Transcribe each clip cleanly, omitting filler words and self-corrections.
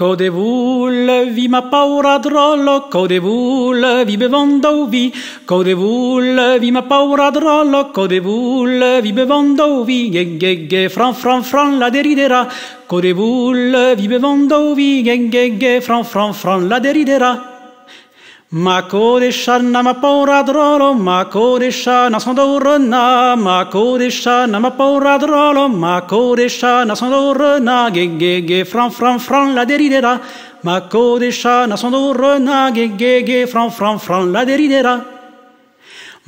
Codevul vi ma paura drollo, codevul vi bevando vi, codevul vi ma paura drollo, codevul vi bevando vi, ghe fran fran fran la deriderà, codevul vi bevando vi, ghe fran fran fran la deriderà. Ma kodeshana ma paura drolo, ma kodeshana sondorna, ma kodeshana ma paura drolo, ma kodeshana sondorna, ghe fran fran fran la deridera, ma kodeshana sondorna, ghe fran fran fran la deridera.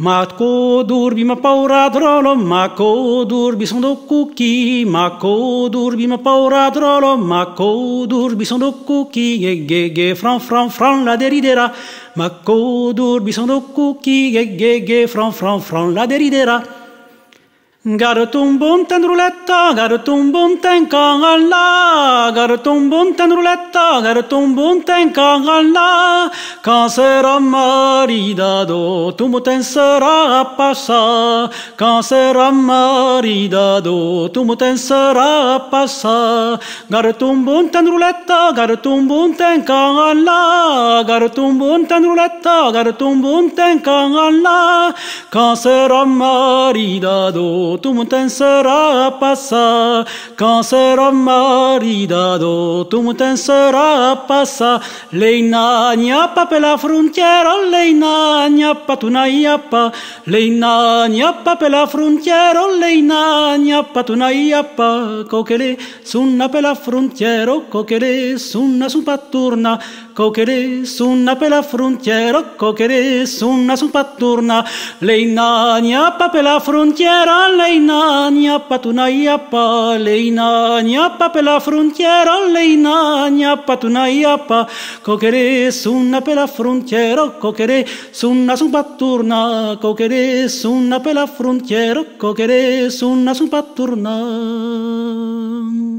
Ma kodurbi ma paura drolo, ma kodurbi sono cucchi, ma kodurbi ma paura drolo, ma kodurbi sono cucchi, ghe fran fran fran la deridera, ma kodurbi sono cucchi, ghe fran fran fran la deridera. Garotum bonten rouletta, garotum bonten kangalla, garotum bonten rouletta, garotum bonten kangalla. Quand sera maridado, tu mouten sera passa. Quand sera maridado, tu mouten sera passa. Garotum bonten rouletta, garotum bonten kangalla, garotum bonten rouletta, garotum bonten kangalla. Quand sera maridado, tu mouten sera passa. Quand sera maridado, tu mouten sera passa. Lei n'agnappa per la frontiera, lei n'agnappa tu n'agnappa, lei n'agnappa per la frontiera, lei n'agnappa tu n'agnappa. Coquele sunna per la frontiera, coquele sunna su patturna, coquele sunna per la frontiera, coquele sunna su patturna. Lei n'agnappa per la frontiera, lei n'agnappa tu n'agnappa, lei n'agnappa per la frontiera, lei n'agnappa tu n'agnappa. Coquere sunna per la frontiera, coquere sunna su patturna, coquere sunna per la frontiera, coquere sunna su patturna.